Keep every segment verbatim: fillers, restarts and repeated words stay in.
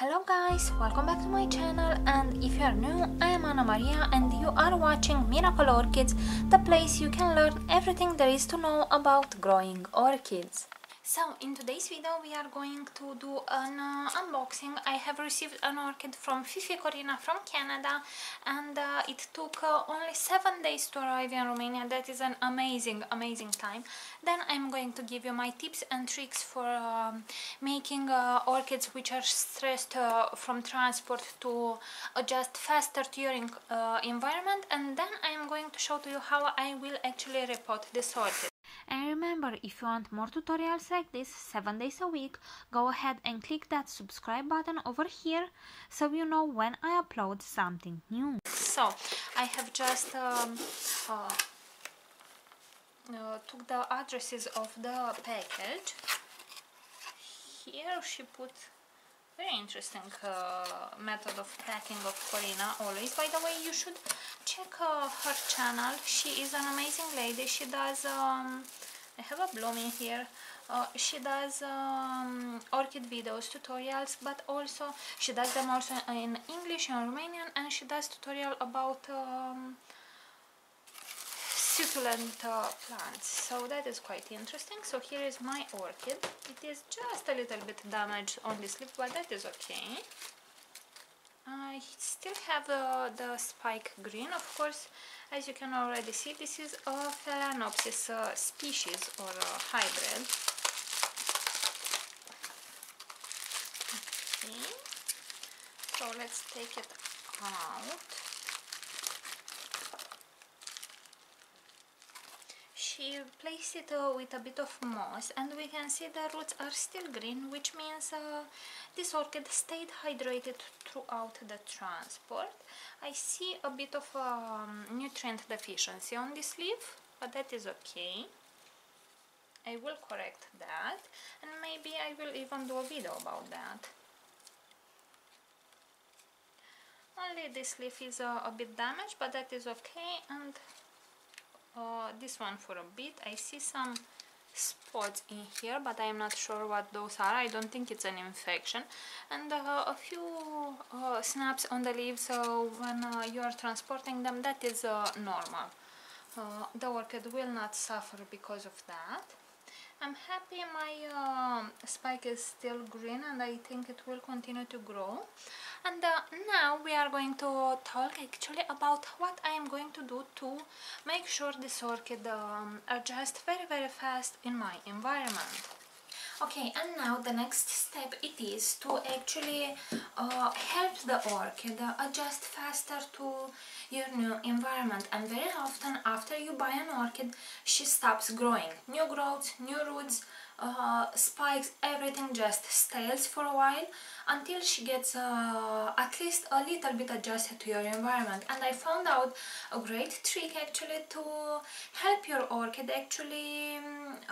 Hello guys, welcome back to my channel, and if you are new, I am Ana Maria and you are watching Miracle Orchids, the place you can learn everything there is to know about growing orchids. So in today's video we are going to do an uh, unboxing. I have received an orchid from Fifi Corina from Canada, and uh, it took uh, only seven days to arrive in Romania. That is an amazing, amazing time. Then I'm going to give you my tips and tricks for uh, making uh, orchids which are stressed uh, from transport to adjust faster to your uh, environment, and then I'm going to show to you how I will actually repot this orchid. And remember, if you want more tutorials like this seven days a week, go ahead and click that subscribe button over here so you know when I upload something new. So I have just um, uh, uh, took the addresses of the package. Here she put very interesting uh, method of packing of Corina, always. By the way, you should check uh, her channel. She is an amazing lady. She does, um, I have a bloom in here, uh, she does um, orchid videos, tutorials, but also she does them also in English and Romanian, and she does tutorial about um, succulent uh, plants, so that is quite interesting. So here is my orchid. It is just a little bit damaged on this leaf, but that is okay. I still have uh, the spike green, of course. As you can already see, this is a Phalaenopsis uh, species or uh, hybrid. Okay. So let's take it out. We place it uh, with a bit of moss, and we can see the roots are still green, which means uh, this orchid stayed hydrated throughout the transport. I see a bit of um, nutrient deficiency on this leaf, but that is okay. I will correct that, and maybe I will even do a video about that. Only this leaf is uh, a bit damaged, but that is okay. And Uh, this one for a bit. I see some spots in here, but I am not sure what those are. I don't think it's an infection. And uh, a few uh, snaps on the leaves uh, when uh, you are transporting them. That is uh, normal. Uh, the orchid will not suffer because of that. I'm happy my uh, spike is still green, and I think it will continue to grow. And uh, now we are going to talk actually about what I am going to do to make sure this orchid um, adjusts very very fast in my environment. Okay, and now the next step it is to actually uh, help the orchid adjust faster to your new environment. And very often after you buy an orchid, she stops growing. New growths, new roots, uh, spikes, everything just stays for a while until she gets uh, at least a little bit adjusted to your environment. And I found out a great trick actually to help your orchid actually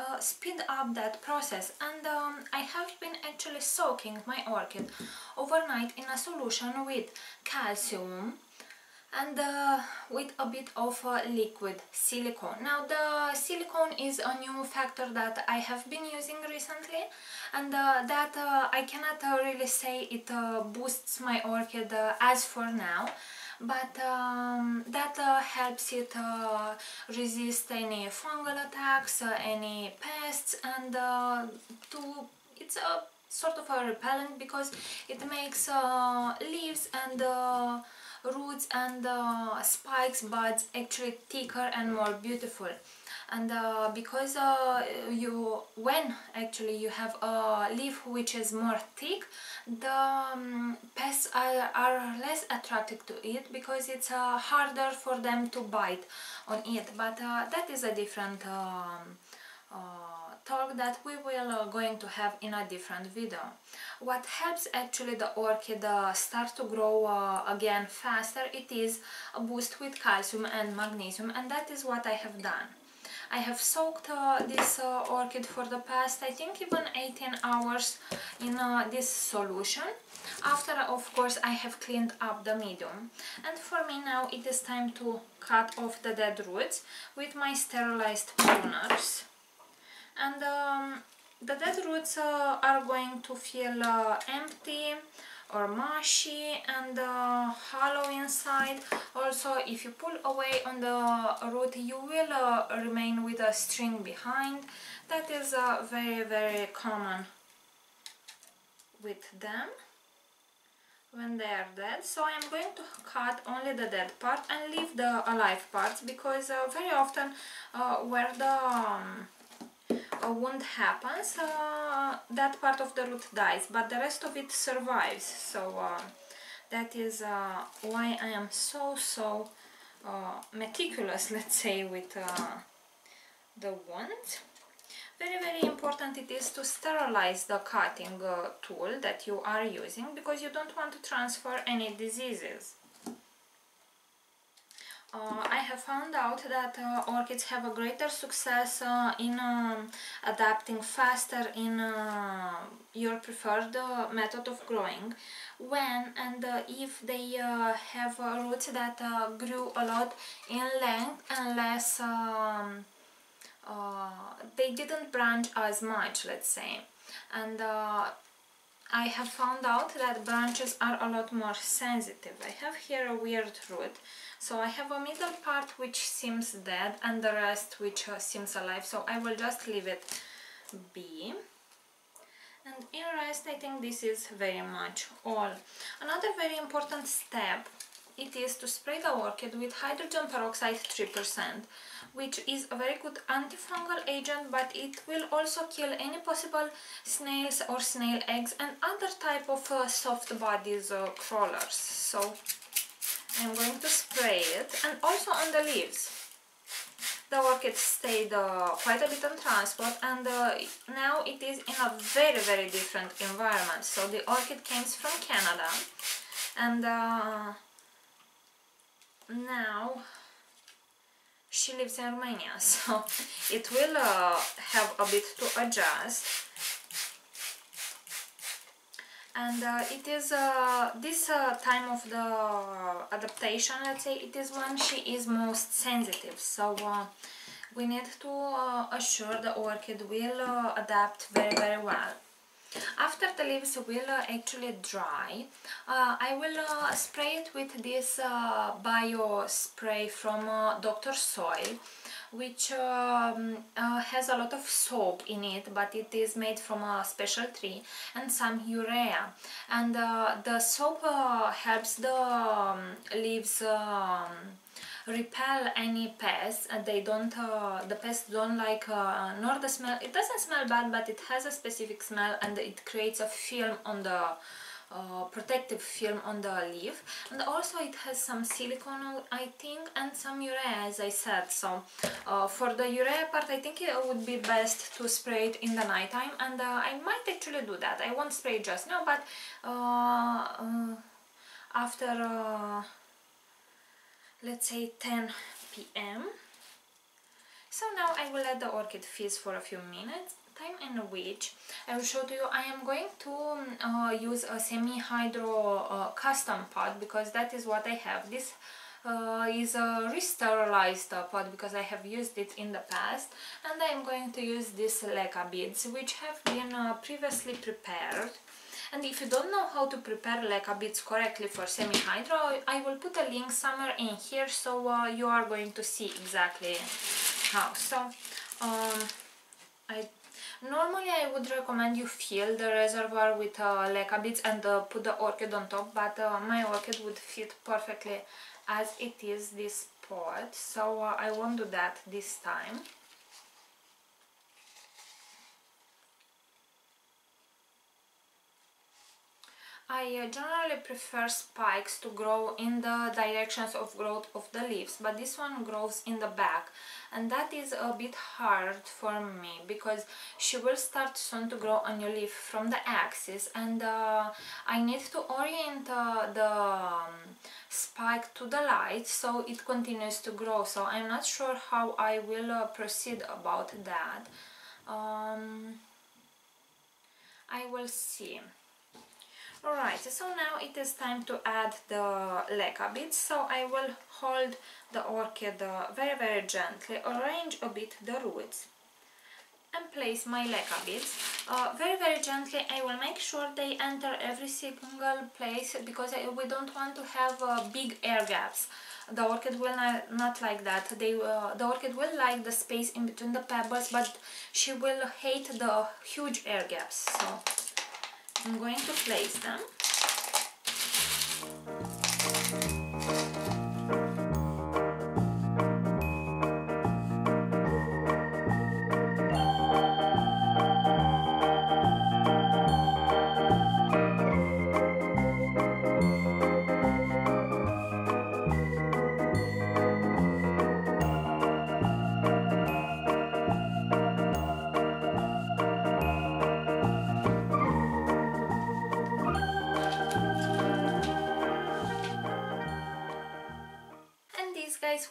uh, speed up that process. And And um, I have been actually soaking my orchid overnight in a solution with calcium and uh, with a bit of uh, liquid silicone. Now the silicone is a new factor that I have been using recently, and uh, that uh, I cannot uh, really say it uh, boosts my orchid uh, as for now, but um, that uh, helps it uh, resist any fungal attacks, uh, any pests, and uh, to it's a sort of a repellent because it makes uh, leaves and uh, roots and uh, spikes, buds actually thicker and more beautiful. And uh, because uh, you when actually you have a leaf which is more thick, the um, pests are, are less attracted to it because it's uh, harder for them to bite on it. But uh, that is a different um, Uh, talk that we will uh, going to have in a different video. What helps actually the orchid uh, start to grow uh, again faster, it is a boost with calcium and magnesium, and that is what I have done. I have soaked uh, this uh, orchid for the past, I think, even eighteen hours in uh, this solution. After, of course, I have cleaned up the medium. And for me now it is time to cut off the dead roots with my sterilized pruners. And um, the dead roots uh, are going to feel uh, empty, or mushy and uh, hollow inside. Also, if you pull away on the root, you will uh, remain with a string behind. That is uh, very, very common with them when they are dead. So I'm going to cut only the dead part and leave the alive parts, because uh, very often uh, where the um, a wound happens, uh, that part of the root dies, but the rest of it survives. So uh, that is uh, why I am so so uh, meticulous, let's say, with uh, the wound. Very, very important it is to sterilize the cutting uh, tool that you are using, because you don't want to transfer any diseases. Uh, I have found out that uh, orchids have a greater success uh, in um, adapting faster in uh, your preferred uh, method of growing when and uh, if they uh, have uh, roots that uh, grew a lot in length, unless um, uh, they didn't branch as much, let's say. And uh, I have found out that branches are a lot more sensitive. I have here a weird root. So I have a middle part which seems dead and the rest which uh, seems alive, so I will just leave it be. And in rest, I think this is very much all. Another very important step, it is to spray the orchid with hydrogen peroxide three percent, which is a very good antifungal agent, but it will also kill any possible snails or snail eggs and other type of uh, soft bodies or uh, crawlers. So I'm going to spray it, and also on the leaves. The orchids stayed uh, quite a bit on transport, and uh, now it is in a very, very different environment. So the orchid came from Canada, and uh, now she lives in Romania, so it will uh, have a bit to adjust. And uh, it is uh, this uh, time of the adaptation, let's say, it is when she is most sensitive. So uh, we need to uh, assure the orchid will uh, adapt very, very well. After the leaves will uh, actually dry, uh, I will uh, spray it with this uh, bio spray from uh, Doctor Soil, which um, uh, has a lot of soap in it, but it is made from a special tree and some urea. And uh, the soap uh, helps the um, leaves um, repel any pests, and they don't uh, the pests don't like uh, nor the smell. It doesn't smell bad, but it has a specific smell, and it creates a film on the Uh, protective film on the leaf, and also it has some silicone, I think, and some urea, as I said. So uh, for the urea part, I think it would be best to spray it in the night time, and uh, I might actually do that. I won't spray it just now, but uh, uh, after uh, let's say ten p m So now I will let the orchid fizz for a few minutes, time in which I will show to you. I am going to uh, use a semi-hydro uh, custom pot, because that is what I have. This uh, is a re-sterilized uh, pot, because I have used it in the past, and I am going to use these leca beads, which have been uh, previously prepared. And if you don't know how to prepare leca beads correctly for semi-hydro, I will put a link somewhere in here, so uh, you are going to see exactly how. So um, I normally I would recommend you fill the reservoir with uh, leca beads and uh, put the orchid on top, but uh, my orchid would fit perfectly as it is, this pot, so uh, I won't do that this time. I generally prefer spikes to grow in the directions of growth of the leaves, but this one grows in the back, and that is a bit hard for me, because she will start soon to grow on your leaf from the axis, and uh, I need to orient uh, the um, spike to the light so it continues to grow. So I'm not sure how I will uh, proceed about that. um, I will see. Alright, so now it is time to add the leca beads, so I will hold the orchid uh, very, very gently, arrange a bit the roots, and place my leca beads. Uh, very, very gently, I will make sure they enter every single place, because I, we don't want to have uh, big air gaps. The orchid will not, not like that. They, uh, the orchid will like the space in between the pebbles, but she will hate the huge air gaps. So I'm going to place them.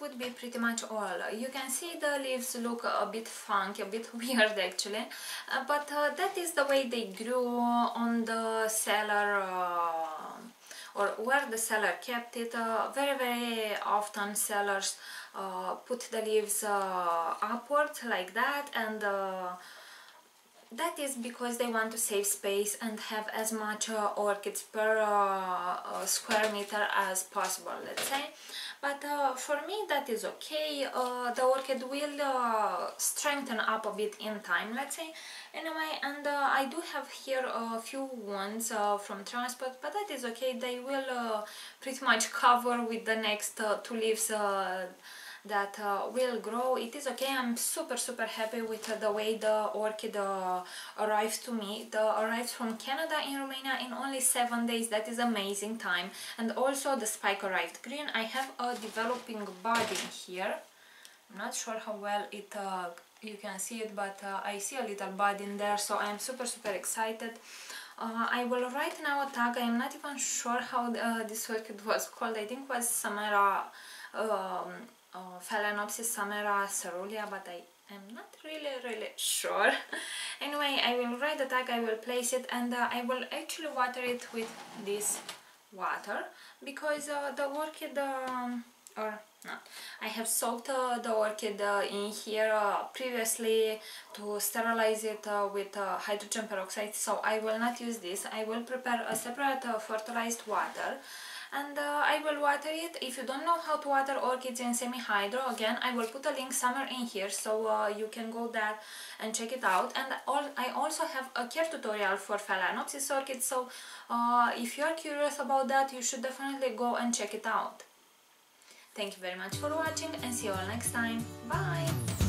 Would be pretty much all. You can see the leaves look a bit funky, a bit weird actually, uh, but uh, that is the way they grew on the cellar, uh, or where the cellar kept it. Uh, very very often cellars uh, put the leaves uh, upward like that, and uh, that is because they want to save space and have as much uh, orchids per uh, uh, square meter as possible, let's say. But uh, for me that is okay. Uh, the orchid will uh, strengthen up a bit in time, let's say. Anyway, and uh, I do have here a few wounds uh, from transport, but that is okay. They will uh, pretty much cover with the next uh, two leaves uh, that uh, will grow. It is okay. I'm super super happy with uh, the way the orchid uh, arrived to me. The arrived from Canada in Romania in only seven days. That is amazing time. And also the spike arrived green. I have a developing bud in here. I'm not sure how well it uh, you can see it, but uh, I see a little bud in there, so I'm super super excited. Uh, I will write now a tag. I'm not even sure how uh, this orchid was called. I think it was Samera. Um, Uh, Phalaenopsis samera cerulea, but I am not really really sure. Anyway, I will write the tag, I will place it, and uh, I will actually water it with this water, because uh, the orchid um, or no, I have soaked uh, the orchid uh, in here uh, previously to sterilize it uh, with uh, hydrogen peroxide, so I will not use this. I will prepare a separate uh, fertilized water, and uh, I will water it. If you don't know how to water orchids in semi-hydro, again, I will put a link somewhere in here, so uh, you can go there and check it out. And all, I also have a care tutorial for Phalaenopsis orchids, so uh, if you are curious about that, you should definitely go and check it out. Thank you very much for watching, and see you all next time. Bye!